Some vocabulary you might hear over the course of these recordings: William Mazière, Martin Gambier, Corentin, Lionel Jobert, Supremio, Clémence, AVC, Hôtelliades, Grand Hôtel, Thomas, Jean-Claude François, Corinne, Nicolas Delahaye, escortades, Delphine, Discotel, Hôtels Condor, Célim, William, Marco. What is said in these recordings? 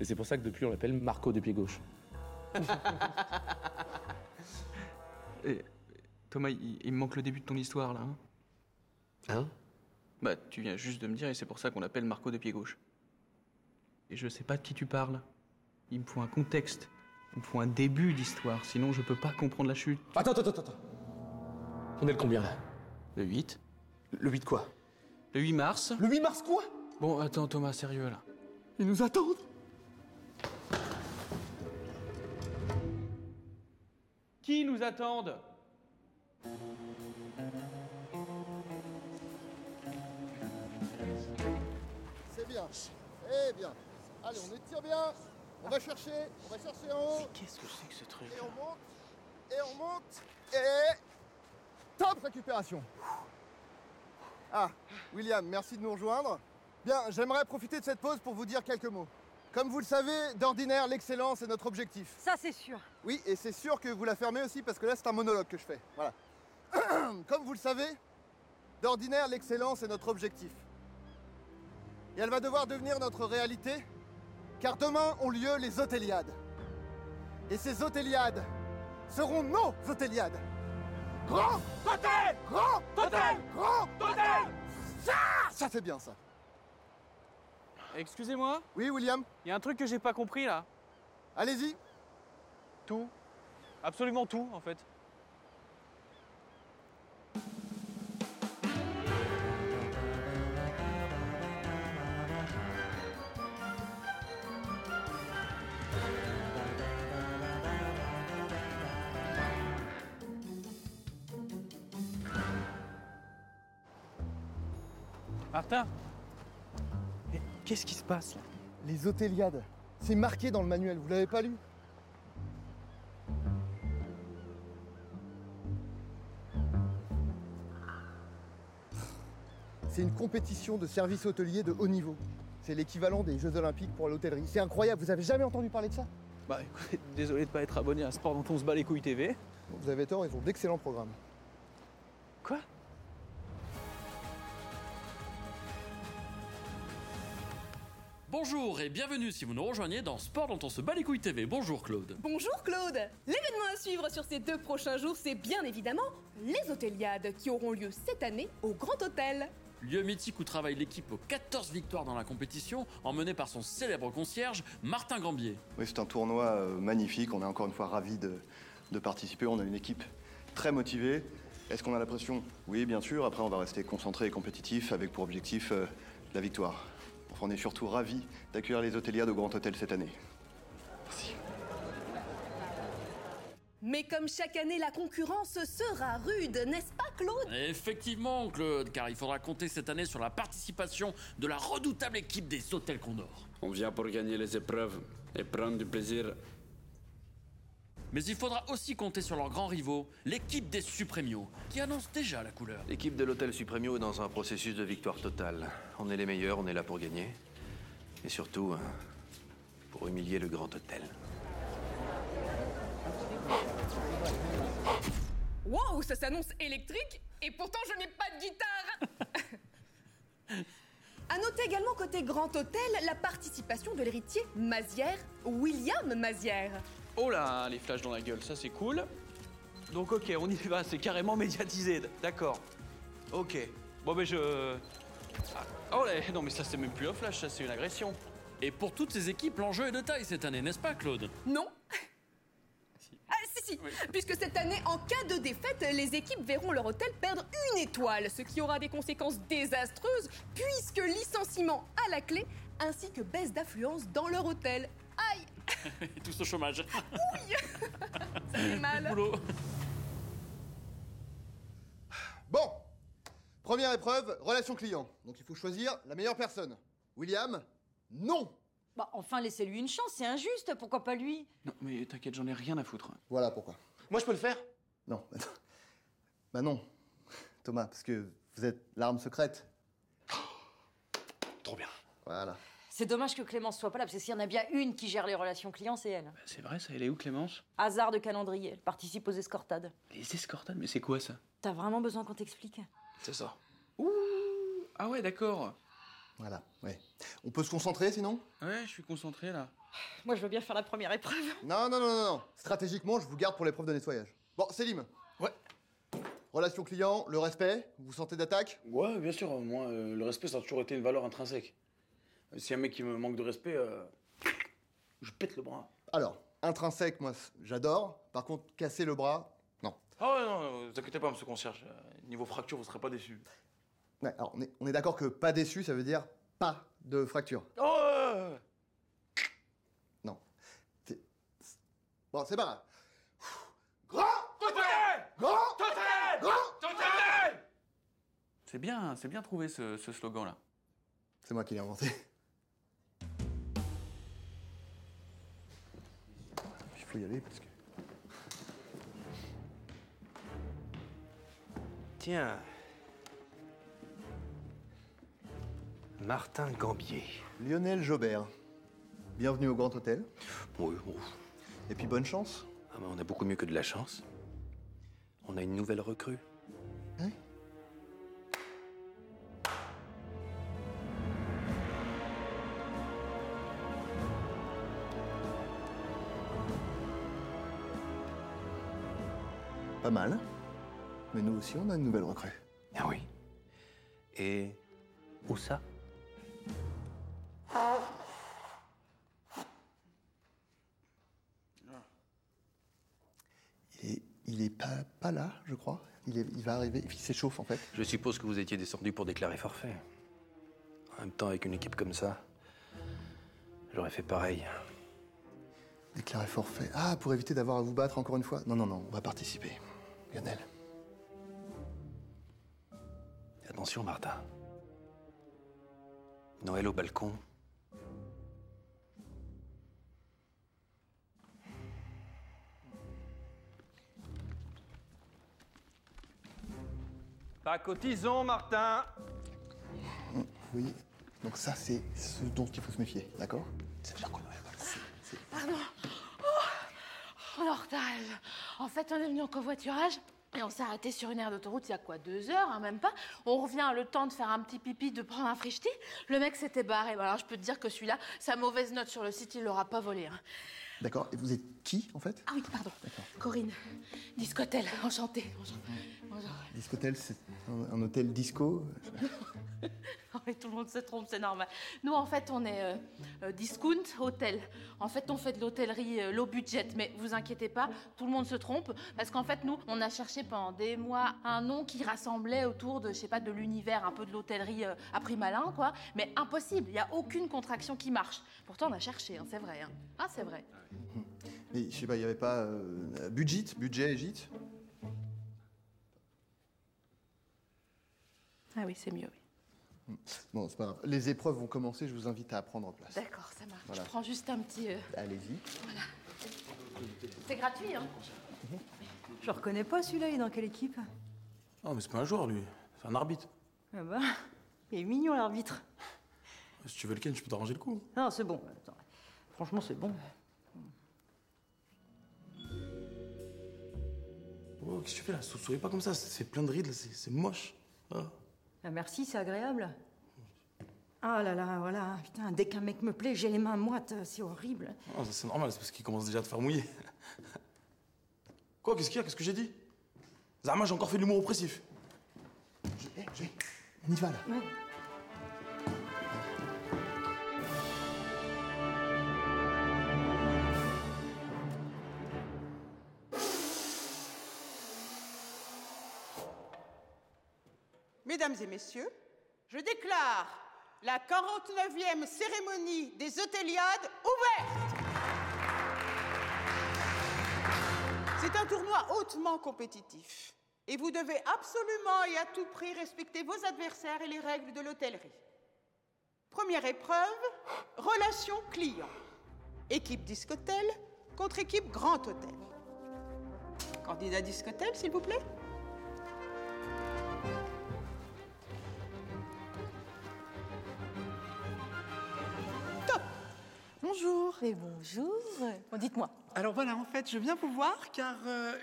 Et c'est pour ça que depuis, on l'appelle Marco du pied gauche. Et, Thomas, il me manque le début de ton histoire, là. Hein ? Bah, tu viens juste de me dire, et c'est pour ça qu'on l'appelle Marco du pied gauche. Et je sais pas de qui tu parles. Il me faut un contexte. Il me faut un début d'histoire, sinon je peux pas comprendre la chute. Attends. On est le combien, là ? Le 8. Le 8 quoi ? Le 8 mars. Le 8 mars quoi ? Bon, attends, Thomas, sérieux, là. Ils nous attendent ? Qui nous attendent ? C'est bien. Eh bien. Allez, on étire bien. On va chercher en haut. Mais qu'est-ce que c'est que ce truc ? Et on monte. Top récupération. Ah, William, merci de nous rejoindre. Bien, j'aimerais profiter de cette pause pour vous dire quelques mots. Comme vous le savez, d'ordinaire, l'excellence est notre objectif. Ça, c'est sûr. Oui, et c'est sûr que vous la fermez aussi, parce que là, c'est un monologue que je fais. Voilà. Comme vous le savez, d'ordinaire, l'excellence est notre objectif. Et elle va devoir devenir notre réalité, car demain ont lieu les Hôtelliades. Et ces Hôtelliades seront nos Hôtelliades. Grand Hôtel ! Grand Hôtel ! Grand Hôtel ! Ça fait bien, ça. Excusez-moi ? Oui, William ? Il y a un truc que j'ai pas compris, là. Allez-y. Tout. Absolument tout, en fait. Martin ? Qu'est-ce qui se passe là ? Les Hôtelliades, c'est marqué dans le manuel, vous l'avez pas lu ? C'est une compétition de services hôteliers de haut niveau. C'est l'équivalent des Jeux Olympiques pour l'hôtellerie. C'est incroyable, vous avez jamais entendu parler de ça ? Bah écoutez, désolé de pas être abonné à Sport dont on se bat les couilles TV. Vous avez tort, ils ont d'excellents programmes. Quoi ? Bonjour et bienvenue si vous nous rejoignez dans Sport dont on se bat les couilles TV. Bonjour Claude. Bonjour Claude. L'événement à suivre sur ces 2 prochains jours, c'est bien évidemment les Hôtelliades qui auront lieu cette année au Grand Hôtel. Lieu mythique où travaille l'équipe aux 14 victoires dans la compétition, emmenée par son célèbre concierge, Martin Gambier. Oui, c'est un tournoi magnifique, on est encore une fois ravis de participer. On a une équipe très motivée. Est-ce qu'on a la pression ? Oui, bien sûr. Après, on va rester concentré et compétitif avec pour objectif la victoire. On est surtout ravis d'accueillir les Hôtelliades au Grand Hôtel cette année. Merci. Mais comme chaque année, la concurrence sera rude, n'est-ce pas, Claude ? Effectivement, Claude, car il faudra compter cette année sur la participation de la redoutable équipe des Hôtels Condor. On vient pour gagner les épreuves et prendre du plaisir. Mais il faudra aussi compter sur leurs grands rivaux, l'équipe des Supremio, qui annonce déjà la couleur. L'équipe de l'hôtel Supremio est dans un processus de victoire totale. On est les meilleurs, on est là pour gagner. Et surtout, pour humilier le Grand Hôtel. Wow, ça s'annonce électrique, et pourtant je n'ai pas de guitare. À noter également côté Grand Hôtel, la participation de l'héritier Mazière, William Mazière. Oh là, les flashs dans la gueule, ça c'est cool. Donc ok, on y va, c'est carrément médiatisé, d'accord. Ok, bon ben oh là, non mais ça c'est même plus un flash, ça c'est une agression. Et pour toutes ces équipes, l'enjeu est de taille cette année, n'est-ce pas Claude ? Non. Si, oui. Puisque cette année, en cas de défaite, les équipes verront leur hôtel perdre une étoile, ce qui aura des conséquences désastreuses, puisque licenciement à la clé, ainsi que baisse d'affluence dans leur hôtel. Aïe. Tous au chômage. Oui. Ça fait mal. Bon, première épreuve, relation client. Donc il faut choisir la meilleure personne. William, non. Bah enfin, laissez-lui une chance, c'est injuste, pourquoi pas lui ? Non, mais t'inquiète, j'en ai rien à foutre. Voilà pourquoi. Moi, je peux le faire ? Non, bah non, Thomas, parce que vous êtes l'arme secrète. Oh, trop bien. Voilà. C'est dommage que Clémence soit pas là, parce que s'il y en a bien une qui gère les relations clients, c'est elle. Bah, c'est vrai, ça, elle est où, Clémence ? Hasard de calendrier, elle participe aux escortades. Les escortades ? Mais c'est quoi, ça ? T'as vraiment besoin qu'on t'explique ? C'est ça. Ouh ! Ah ouais, d'accord. Voilà, ouais. On peut se concentrer, sinon? Ouais, je suis concentré, là. Moi, je veux bien faire la première épreuve. Non. Stratégiquement, je vous garde pour l'épreuve de nettoyage. Bon, Célim. Ouais. Relation client, le respect, vous sentez d'attaque? Ouais, bien sûr. Moi, le respect, ça a toujours été une valeur intrinsèque. Si un mec qui me manque de respect, je pète le bras. Alors, intrinsèque, moi, j'adore. Par contre, casser le bras, non. Ah ouais, non, vous inquiétez pas, monsieur concierge. Niveau fracture, vous serez pas déçu. Ouais, alors, on est d'accord que pas déçu, ça veut dire pas de fracture. Oh! Non. Bon, c'est pas grave. Grand Hôtel! C'est bien trouvé ce slogan-là. C'est moi qui l'ai inventé. Il faut y aller parce que... Tiens... Martin Gambier. Lionel Jobert. Bienvenue au Grand Hôtel. Oui. Et puis bonne chance. Ah ben on a beaucoup mieux que de la chance. On a une nouvelle recrue. Hein? Pas mal. Mais nous aussi, on a une nouvelle recrue. Ah oui. Et où ça? Il est pas là, je crois. Il va arriver, il s'échauffe en fait. Je suppose que vous étiez descendu pour déclarer forfait. En même temps, avec une équipe comme ça, j'aurais fait pareil. Déclarer forfait. Ah, pour éviter d'avoir à vous battre encore une fois. Non, on va participer. Lionel. Attention, Martin. Noël au balcon. Pas cotisons, Martin. Oui, donc ça, c'est ce dont il faut se méfier, d'accord? Ça veut dire qu'on Noël au balcon. Pardon. Oh, on est en retard. En fait, on est venu en covoiturage. Et on s'est arrêté sur une aire d'autoroute il y a quoi, 2 heures, hein, même pas. On revient le temps de faire un petit pipi, de prendre un frichti. Le mec s'était barré. Alors je peux te dire que celui-là, sa mauvaise note sur le site, il l'aura pas volé. Hein. D'accord. Et vous êtes qui, en fait? Ah oui, pardon. D'accord. Corinne. Discotel. Enchantée. Bonjour. Discotel, c'est un hôtel disco? Tout le monde se trompe, c'est normal. Nous, en fait, on est discount hôtel. En fait, on fait de l'hôtellerie low budget. Mais vous inquiétez pas, tout le monde se trompe. Parce qu'en fait, nous, on a cherché pendant des mois un nom qui rassemblait autour de, je sais pas, de l'univers, un peu de l'hôtellerie à prix malin, quoi. Mais impossible, il n'y a aucune contraction qui marche. Pourtant, on a cherché, hein, c'est vrai. Hein. Ah, c'est vrai. Mais je sais pas, il n'y avait pas budget, gîte? Ah oui, c'est mieux, oui. Bon, c'est pas grave. Les épreuves vont commencer, je vous invite à prendre place. D'accord, ça marche. Voilà. Je prends juste un petit... Allez-y. Voilà. C'est gratuit, hein? Je le reconnais pas, celui-là. Il est dans quelle équipe? Oh, mais c'est pas un joueur, lui. C'est un arbitre. Ah bah, il est mignon, l'arbitre. Si tu veux le ken, je peux t'arranger le coup. Non, c'est bon. Attends. Franchement, c'est bon. Oh, qu'est-ce que tu fais, là? Souriez pas comme ça. C'est plein de rides, là. C'est moche. Voilà. Ah merci, c'est agréable. Ah là là, voilà, putain, dès qu'un mec me plaît, j'ai les mains moites, c'est horrible. Non, ça c'est normal, c'est parce qu'il commence déjà à te faire mouiller. Quoi, qu'est-ce qu'il y a? Qu'est-ce que j'ai dit? Zama, j'ai encore fait de l'humour oppressif. On y va, là. Ouais. Mesdames et messieurs, je déclare la 49e cérémonie des Hôtelliades ouverte. C'est un tournoi hautement compétitif et vous devez absolument et à tout prix respecter vos adversaires et les règles de l'hôtellerie. Première épreuve, relations clients. Équipe Discotel contre équipe Grand Hôtel. Candidat Discotel, s'il vous plaît. Bonjour. Et bonjour. Bon, dites-moi. Alors voilà, en fait, je viens vous voir car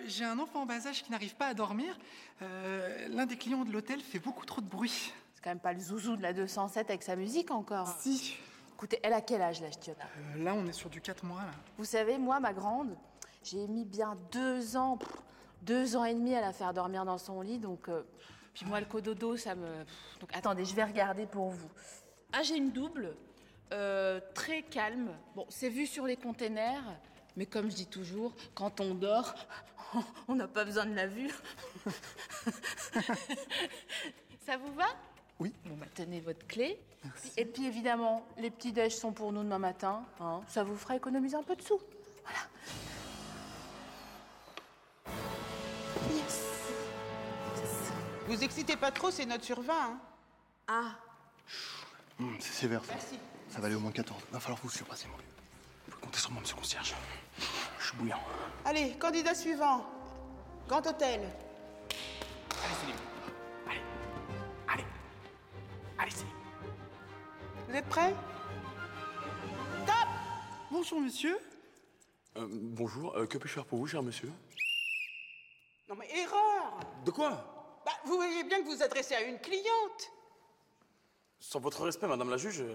j'ai un enfant en bas âge qui n'arrive pas à dormir. L'un des clients de l'hôtel fait beaucoup trop de bruit. quand même pas le zouzou de la 207 avec sa musique encore. Si. Écoutez, elle a quel âge, la ch'tiote? Là, on est sur du 4 mois, là. Vous savez, moi, ma grande, j'ai mis bien 2 ans, 2 ans et demi à la faire dormir dans son lit, donc... puis moi, le cododo, ça me... Donc, attendez, je vais regarder pour vous. Ah, j'ai une double, très calme. Bon, c'est vu sur les containers, mais comme je dis toujours, quand on dort, on n'a pas besoin de la vue. Ça vous va? Oui. Bon, bah, tenez votre clé. Merci. Et puis, évidemment, les petits déj sont pour nous demain matin. Hein. Ça vous fera économiser un peu de sous. Voilà. Yes. Yes. Vous excitez pas trop, c'est notre sur 20. Hein. Ah. C'est sévère. Merci. Ça va aller au moins 14. Va falloir vous surpasser, mon vieux. Vous pouvez compter sur moi, monsieur concierge. Je suis bouillant. Allez, candidat suivant. Grand Hôtel. Allez, Célim. Allez, Célim. Vous êtes prêts? Top. Bonjour, monsieur. Bonjour. Que puis-je faire pour vous, cher monsieur? Non, mais erreur. De quoi? Bah, vous voyez bien que vous vous adressez à une cliente. Sans votre respect, madame la juge,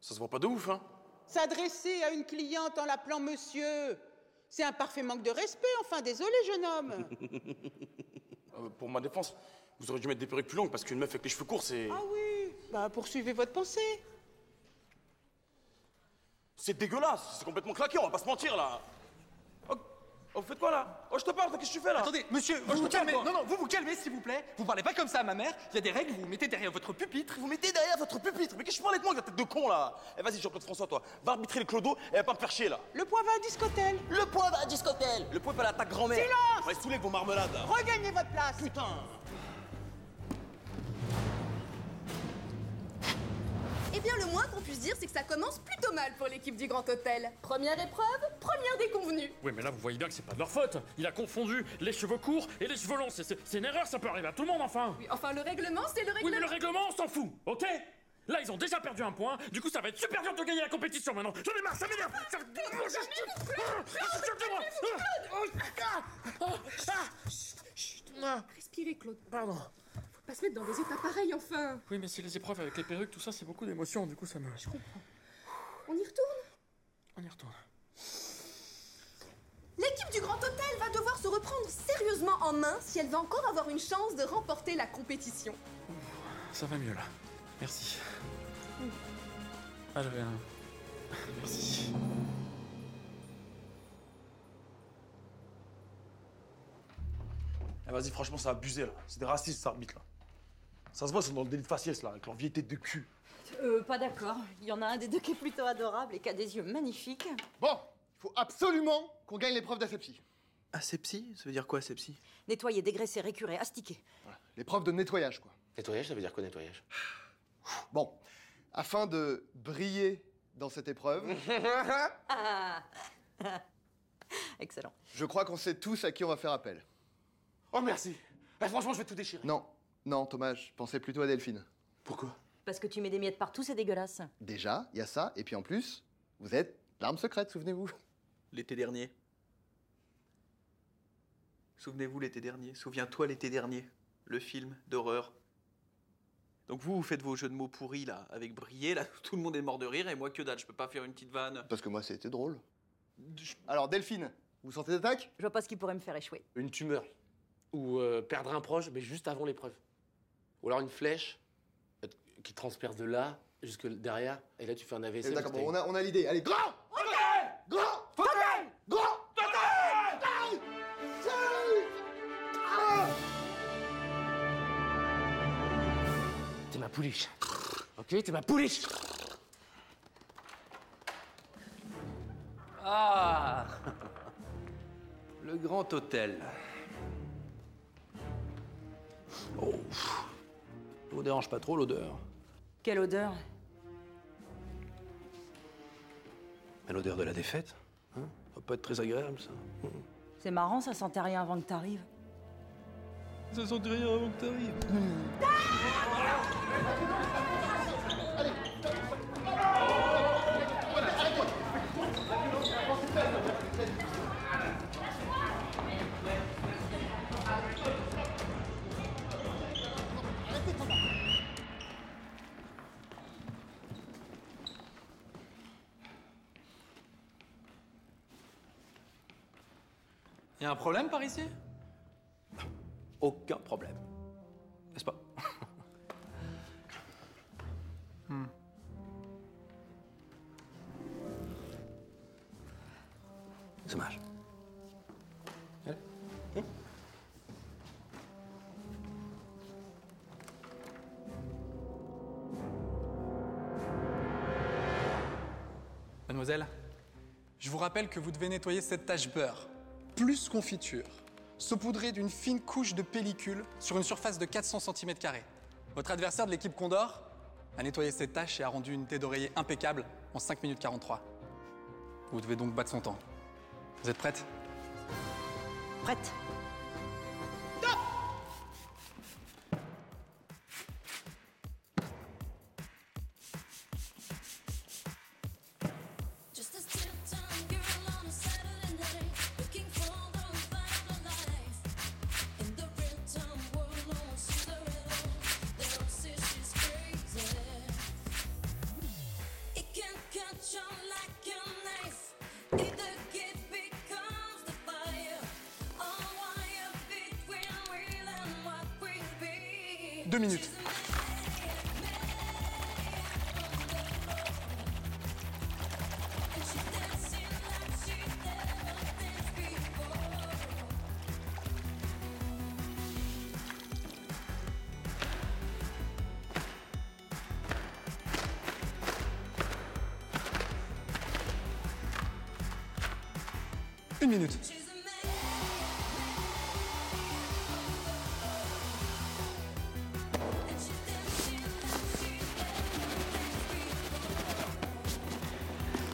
ça se voit pas de ouf, hein. S'adresser à une cliente en l'appelant monsieur, c'est un parfait manque de respect, enfin, désolé, jeune homme. Pour ma défense, vous auriez dû mettre des perruques plus longues parce qu'une meuf avec les cheveux courts, c'est... Ah oui, bah poursuivez votre pensée. C'est dégueulasse, c'est complètement claqué, on va pas se mentir, là. Oh, vous faites quoi, là? Oh, je te parle, qu'est-ce que tu fais, là? Attendez, monsieur, vous vous calmez. Non, non, vous vous calmez, s'il vous plaît. Vous parlez pas comme ça à ma mère. Il y a des règles, vous vous mettez derrière votre pupitre. Vous mettez derrière votre pupitre? Mais qu'est-ce que je parlais de moi avec la tête de con, là? Eh, vas-y, Jean-Claude François, toi. Va arbitrer les clodos et va pas me faire chier, là. Le point va à Discotel. Le point va à Discotel. Le point va à ta grand-mère. Silence! Ouais, soulève vos marmelades. Regagnez votre place. Putain. Eh bien, le moins qu'on puisse dire, c'est que ça commence plutôt mal pour l'équipe du Grand Hôtel. Première épreuve, première déconvenue. Oui, mais là, vous voyez bien que c'est pas de leur faute. Il a confondu les cheveux courts et les cheveux longs. C'est une erreur, ça peut arriver à tout le monde, enfin. Oui, enfin, le règlement, c'est le règlement. Oui, mais le règlement, on s'en fout, ok? Là, ils ont déjà perdu un point, du coup, ça va être super dur de gagner la compétition maintenant. J'en ai marre, ça m'énerve. Ça va Claude. Respirez, Claude. Pardon. Pas se mettre dans des états pareils, enfin. Oui, mais c'est les épreuves avec les perruques, tout ça, c'est beaucoup d'émotions, du coup, ça me... Je comprends. On y retourne? On y retourne. L'équipe du Grand Hôtel va devoir se reprendre sérieusement en main si elle va encore avoir une chance de remporter la compétition. Ça va mieux, là. Merci. Ah, j'avais un... Merci. Eh, vas-y, franchement, ça a abusé, là. C'est des racistes, cet arbitre, là. Ça se voit, ils sont dans le délit de faciès, là, avec leur vieille tête de cul. Pas d'accord. Il y en a un des deux qui est plutôt adorable et qui a des yeux magnifiques. Bon, il faut absolument qu'on gagne l'épreuve d'asepsie. Asepsie? Ça veut dire quoi, asepsie? Nettoyer, dégraisser, récurer, astiquer. Voilà. L'épreuve de nettoyage, quoi. Nettoyage, ça veut dire quoi, nettoyage? Bon, afin de briller dans cette épreuve... Ah. Excellent. Je crois qu'on sait tous à qui on va faire appel. Oh, merci. Eh, franchement, je vais tout déchirer. Non, non, Thomas, je pensais plutôt à Delphine. Pourquoi? Parce que tu mets des miettes partout, c'est dégueulasse. Déjà, il y a ça, et puis en plus, vous êtes l'arme secrète, souvenez-vous. L'été dernier. Souvenez-vous l'été dernier, souviens-toi l'été dernier. Le film d'horreur. Donc vous, vous faites vos jeux de mots pourris, là, avec briller, là, tout le monde est mort de rire, et moi que dalle, je peux pas faire une petite vanne. Parce que moi, c'était drôle. Alors, Delphine, vous sentez d'attaque? Je vois pas ce qui pourrait me faire échouer. Une tumeur. Ou perdre un proche, mais juste avant l'épreuve. Ou alors une flèche qui transperce de là jusque derrière, et là tu fais un AVC. D'accord, bon, on a l'idée. Allez, grand Hôtel, grand Hôtel, grand Hôtel. T'es ma pouliche. Ok, t'es ma pouliche. Ah. Le Grand Hôtel. Oh, ça vous dérange pas trop, l'odeur? Quelle odeur? L'odeur de la défaite, hein? Ça va pas être très agréable, ça. C'est marrant, ça sentait rien avant que t'arrives. Ça sentait rien avant que t'arrives. Allez. Y a un problème par ici? Aucun problème. N'est-ce pas? Dommage. Mademoiselle, je vous rappelle que vous devez nettoyer cette tache beurre, plus confiture, saupoudrée d'une fine couche de pellicule sur une surface de 400 cm². Votre adversaire de l'équipe Condor a nettoyé cette tache et a rendu une tête d'oreiller impeccable en 5 minutes 43. Vous devez donc battre son temps. Vous êtes prête? Prête. Stop.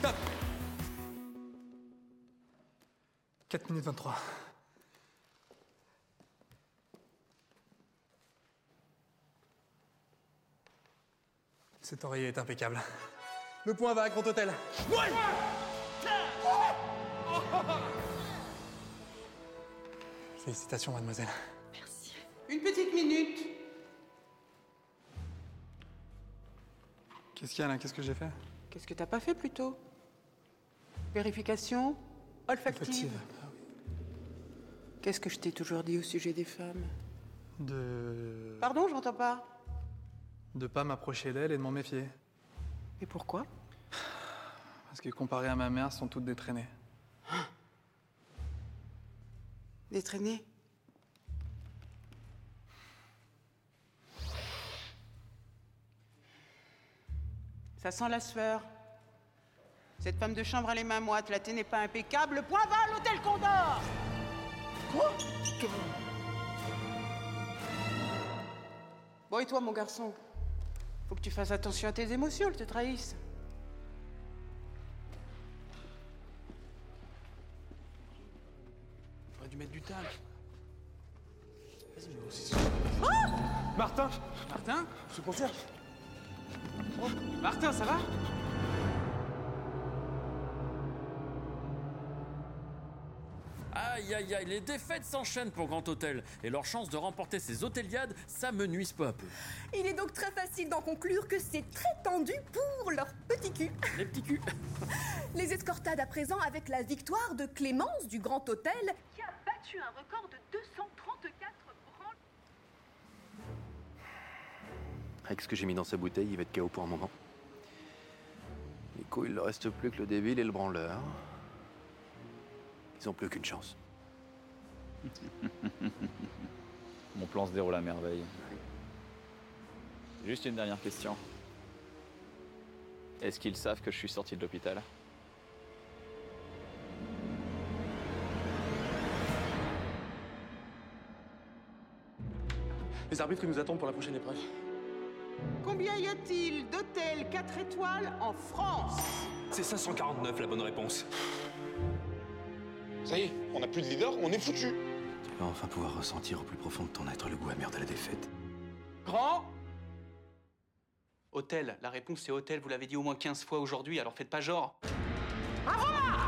Top. 4 minutes 23. Cet oreiller est impeccable. Le point va à Grand Hôtel. Ouais. Félicitations, mademoiselle. Merci. Une petite minute. Qu'est-ce qu'il y a là? Qu'est-ce que j'ai fait? Qu'est-ce que t'as pas fait plutôt? Vérification olfactive. Ah oui. Qu'est-ce que je t'ai toujours dit au sujet des femmes? De... Pardon, je n'entends pas. De pas m'approcher d'elles et de m'en méfier. Et pourquoi? Parce que comparé à ma mère, elles sont toutes détraînées. Détraîné. Ça sent la sueur. Cette femme de chambre a les mains moites, la thé n'est pas impeccable. Le point va à l'hôtel Condor. Quoi? Bon, et toi, mon garçon? Faut que tu fasses attention à tes émotions, elles te trahissent. Dû mettre du table. Vas-y, mais aussi. Ah, Martin, je te conserve. Oh. Martin, ça va? Aïe, aïe, aïe, les défaites s'enchaînent pour Grand Hôtel et leur chance de remporter ces Hôtelliades, ça me nuise peu à peu. Il est donc très facile d'en conclure que c'est très tendu pour leurs petits culs. Les petits culs. Les escortades à présent avec la victoire de Clémence du Grand Hôtel qui a battu un record de 234 branles. Avec ce que j'ai mis dans sa bouteille, il va être KO pour un moment. Du coup, il ne reste plus que le débile et le branleur. Ils n'ont plus qu'une chance. Mon plan se déroule à merveille. Juste une dernière question. Est-ce qu'ils savent que je suis sorti de l'hôpital? Les arbitres nous attendent pour la prochaine épreuve. Combien y a-t-il d'hôtels 4 étoiles en France? C'est 549 la bonne réponse. Ça y est, on n'a plus de leader, on est foutu. Tu vas enfin pouvoir ressentir au plus profond de ton être le goût amer de la défaite. Grand Hôtel, la réponse c'est hôtel, vous l'avez dit au moins 15 fois aujourd'hui, alors faites pas genre. Avant là !